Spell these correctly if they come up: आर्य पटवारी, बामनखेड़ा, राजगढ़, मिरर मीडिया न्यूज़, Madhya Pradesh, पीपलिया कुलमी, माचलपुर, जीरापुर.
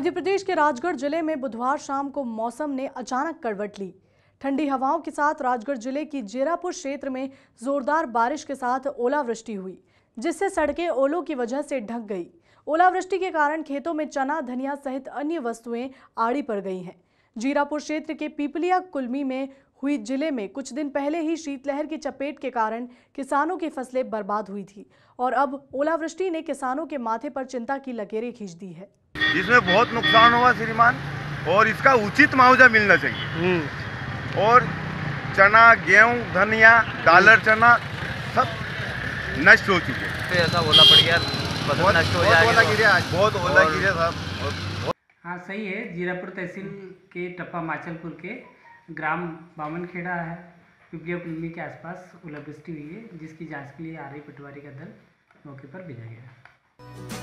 मध्य प्रदेश के राजगढ़ जिले में बुधवार शाम को मौसम ने अचानक करवट ली। ठंडी हवाओं के साथ राजगढ़ जिले की जीरापुर क्षेत्र में जोरदार बारिश के साथ ओलावृष्टि हुई, जिससे सड़कें ओलों की वजह से ढक गई। ओलावृष्टि के कारण खेतों में चना, धनिया सहित अन्य वस्तुएं आड़ी पड़ गई हैं। जीरापुर क्षेत्र के पीपलिया कुलमी में हुई जिले में कुछ दिन पहले ही शीतलहर की चपेट के कारण किसानों की फसलें बर्बाद हुई थी और अब ओलावृष्टि ने किसानों के माथे पर चिंता की लकीरें खींच दी है। इसमें बहुत नुकसान हुआ श्रीमान, और इसका उचित मुआवजा मिलना चाहिए। और चना, गेहूं, धनिया, डॉलर चना सब नष्ट हो चुके हैं। ऐसा ओला पड़ गया, बहुत नष्ट हो जाएगा। बहुत ओला गिरा साहब। हाँ सही है। जीरापुर तहसील के टप्पा माचलपुर के ग्राम बामनखेड़ा है, पीपलिया कुलमी के आसपास ओलावृष्टि हुई है, जिसकी जांच के लिए आर्य पटवारी का दल मौके पर भेजा गया।